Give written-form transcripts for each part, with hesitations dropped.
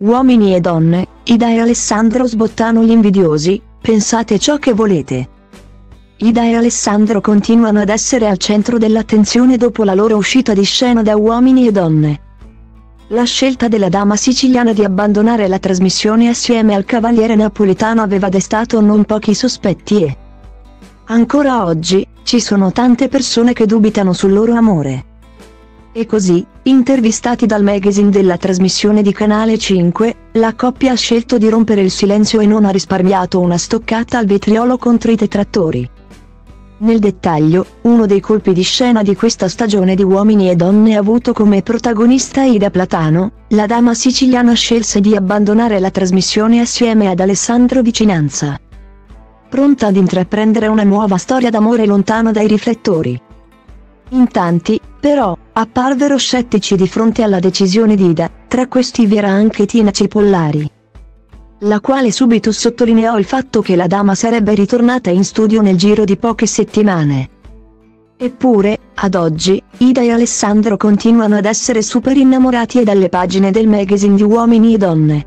Uomini e donne, Ida e Alessandro sbottano gli invidiosi, pensate ciò che volete. Ida e Alessandro continuano ad essere al centro dell'attenzione dopo la loro uscita di scena da Uomini e donne. La scelta della dama siciliana di abbandonare la trasmissione assieme al cavaliere napoletano aveva destato non pochi sospetti e ancora oggi, ci sono tante persone che dubitano sul loro amore. E così, intervistati dal magazine della trasmissione di Canale 5, la coppia ha scelto di rompere il silenzio e non ha risparmiato una stoccata al vetriolo contro i detrattori. Nel dettaglio, uno dei colpi di scena di questa stagione di Uomini e Donne ha avuto come protagonista Ida Platano. La dama siciliana scelse di abbandonare la trasmissione assieme ad Alessandro Vicinanza, pronta ad intraprendere una nuova storia d'amore lontano dai riflettori. In tanti, però, apparvero scettici di fronte alla decisione di Ida, tra questi vi era anche Tina Cipollari, la quale subito sottolineò il fatto che la dama sarebbe ritornata in studio nel giro di poche settimane. Eppure, ad oggi, Ida e Alessandro continuano ad essere super innamorati e dalle pagine del magazine di Uomini e Donne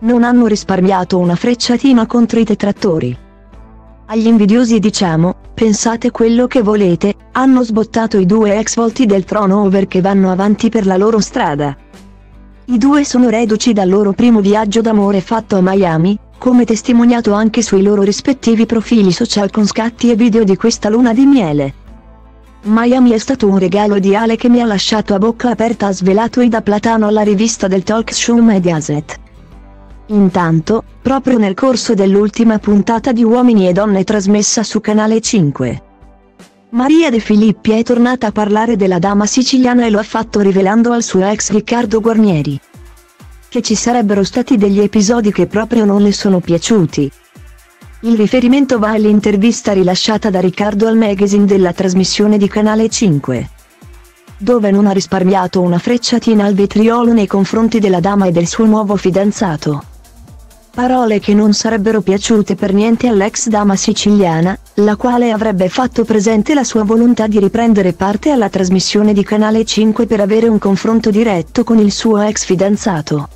non hanno risparmiato una frecciatina contro i detrattori. Agli invidiosi diciamo, pensate quello che volete, hanno sbottato i due ex volti del Over che vanno avanti per la loro strada. I due sono reduci dal loro primo viaggio d'amore fatto a Miami, come testimoniato anche sui loro rispettivi profili social con scatti e video di questa luna di miele. Miami è stato un regalo di Ale che mi ha lasciato a bocca aperta, ha svelato Ida Platano alla rivista del talk show Mediaset. Intanto, proprio nel corso dell'ultima puntata di Uomini e Donne trasmessa su Canale 5, Maria De Filippi è tornata a parlare della dama siciliana e lo ha fatto rivelando al suo ex Riccardo Guarnieri che ci sarebbero stati degli episodi che proprio non le sono piaciuti. Il riferimento va all'intervista rilasciata da Riccardo al magazine della trasmissione di Canale 5, dove non ha risparmiato una frecciatina al vetriolo nei confronti della dama e del suo nuovo fidanzato. Parole che non sarebbero piaciute per niente all'ex dama siciliana, la quale avrebbe fatto presente la sua volontà di riprendere parte alla trasmissione di Canale 5 per avere un confronto diretto con il suo ex fidanzato.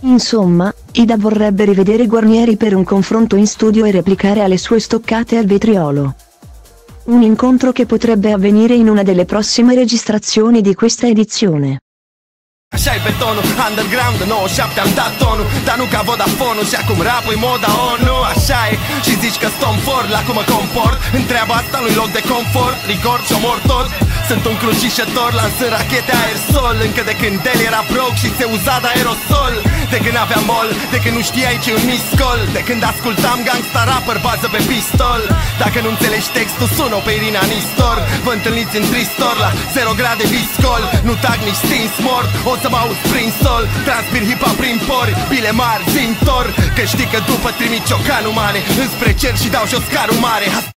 Insomma, Ida vorrebbe rivedere Guarnieri per un confronto in studio e replicare alle sue stoccate al vetriolo. Un incontro che potrebbe avvenire in una delle prossime registrazioni di questa edizione. Sei betono, underground, no, șapte am dat tonul, dar nu ca Vodafone-ul și acum rapul e moda, o nu, așa e, și zici că stom fort, la cum mă comport, întreaba asta nu-i loc de confort, rigor și omor tot, sunt un crucișător, lansând rachete aerosol, încă de când el era broke și se uza de aerosol, de când aveam mol, de când nu știai ce-i un miscol, de când ascultam gangsta rapper, bază pe pistol, dacă nu înțelegi textul, sună-o pe Irina Nistor, vă întâlniți în tristor, la 0 grade viscol, nu tag nici stins mort, o să mă auzi prin sol, transpir hipa prin pori, bile mari, zintor, că știi că după trimit ciocanul mare, înspre cer și dau jos carul mare.